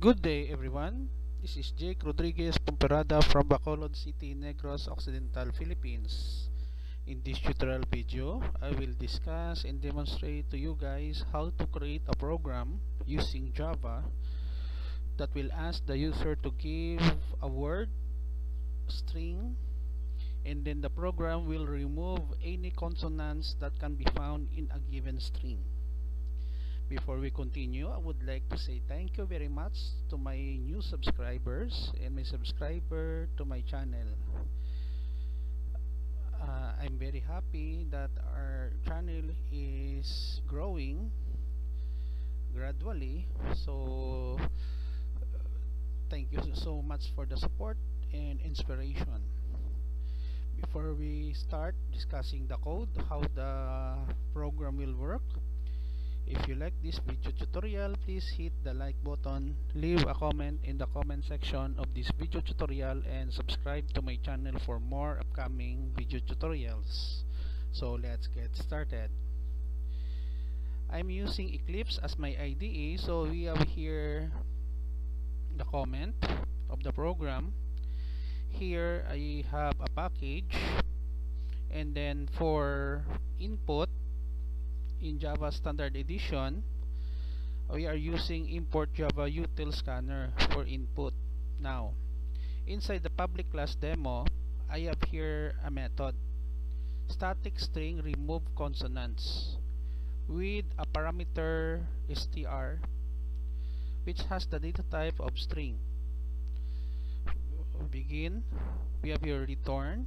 Good day, everyone. This is Jake Rodriguez Pomperada from Bacolod City, Negros Occidental, Philippines. In this tutorial video, I will discuss and demonstrate to you guys how to create a program using Java that will ask the user to give a word, string, and then the program will remove any consonants that can be found in a given string. Before we continue, I would like to say thank you very much to my new subscribers and my subscriber to my channel. I'm very happy that our channel is growing gradually, so thank you so much for the support and inspiration. Before we start discussing the code, how the program will work, if you like this video tutorial, please hit the like button, leave a comment in the comment section of this video tutorial, and subscribe to my channel for more upcoming video tutorials. So let's get started. I'm using Eclipse as my IDE, so we have here the comment of the program. Here I have a package, and then for input in Java Standard Edition, we are using import Java util scanner for input. Now, inside the public class demo, I have here a method, static string remove consonants, with a parameter str, which has the data type of string. Begin, we have here return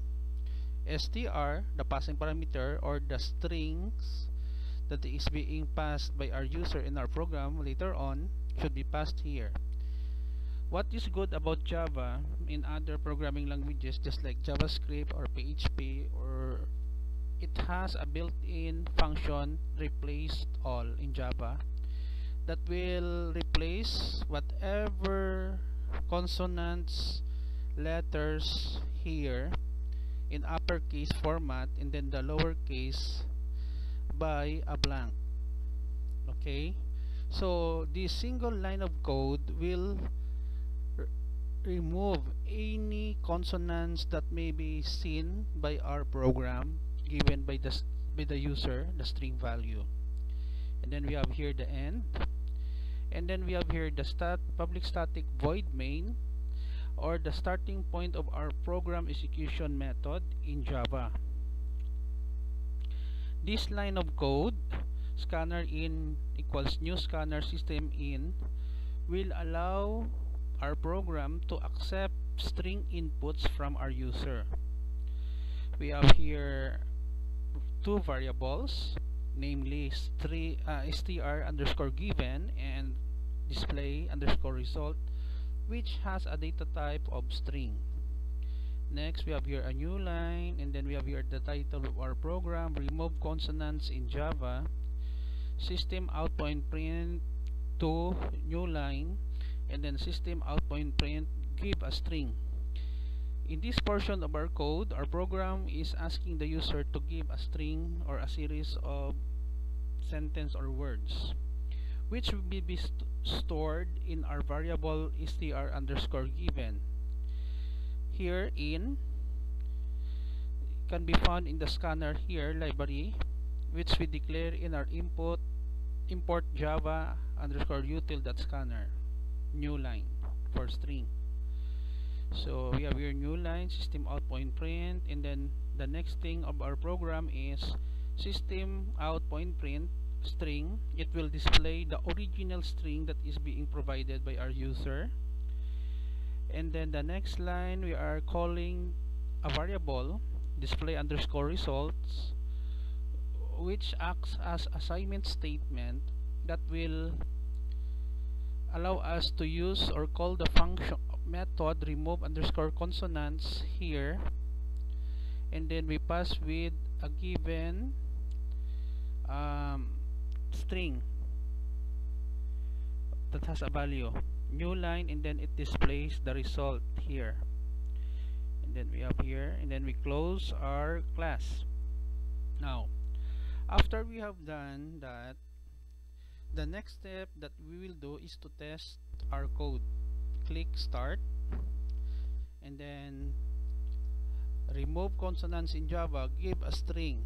str, the passing parameter or the strings that is being passed by our user in our program later on should be passed here. What is good about Java in other programming languages, just like JavaScript or PHP, or it has a built-in function replace all in Java that will replace whatever consonants, letters here in uppercase format and then the lowercase by a blank. Okay, so this single line of code will remove any consonants that may be seen by our program given by the user, the string value. And then we have here the end, and then we have here the public static void main, or the starting point of our program execution method in Java. This line of code, scanner in equals new scanner system in, will allow our program to accept string inputs from our user. We have here two variables, namely str underscore given and display underscore result, which has a data type of string. Next, we have here a new line, and then we have here the title of our program, remove consonants in Java, system out point print to new line, and then system out point print give a string. In this portion of our code, our program is asking the user to give a string or a series of sentence or words, which will be stored in our variable str underscore given. Here in can be found in the scanner here library, which we declare in our import Java underscore util.scanner new line for string. So we have here new line, system out point print, and then the next thing of our program is system out point print string. It will display the original string that is being provided by our user. And then the next line, we are calling a variable display underscore results, which acts as assignment statement that will allow us to use or call the function method remove underscore consonants here, and then we pass with a given string that has a value, new line, and then it displays the result here. And then we have here, and then we close our class. Now, after we have done that, the next step that we will do is to test our code. Click start, and then remove consonants in Java. Give a string.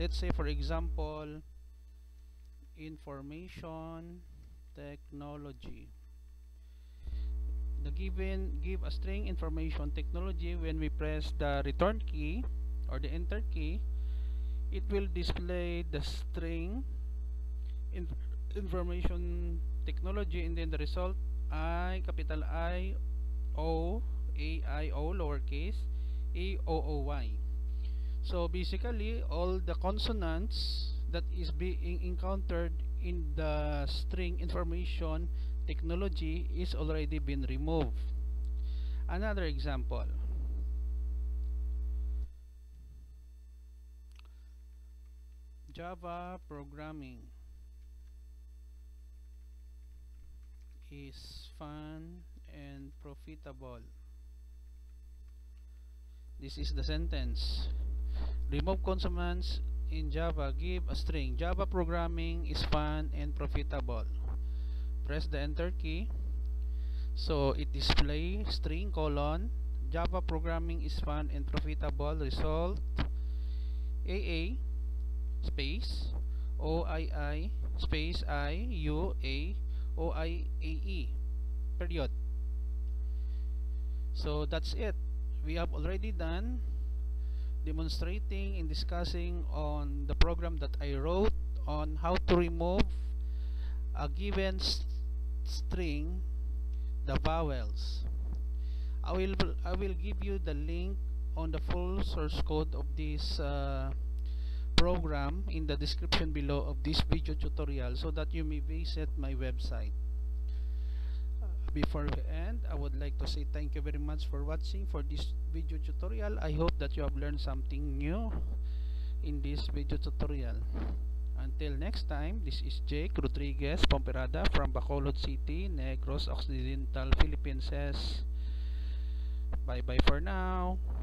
Let's say, for example, information technology. Give a string information technology. When we press the return key or the enter key, it will display the string information technology, and then the result I capital I O A I O lowercase E O O Y. So basically all the consonants that is being encountered in the string information technology is already been removed. Another example, Java programming is fun and profitable. This is the sentence. Remove consonants in Java. Give a string. Java programming is fun and profitable. Press the enter key. So it displays string : Java programming is fun and profitable. Result AA space OII space IUA OIAE period. So that's it. We have already done demonstrating and discussing on the program that I wrote on how to remove a given string, the vowels. I will give you the link on the full source code of this program in the description below of this video tutorial, so that you may visit my website. Before we end, I would like to say thank you very much for watching for this video tutorial. I hope that you have learned something new in this video tutorial. Until next time, this is Jake Rodriguez Pomperada from Bacolod City, Negros Occidental, Philippines. Bye bye for now.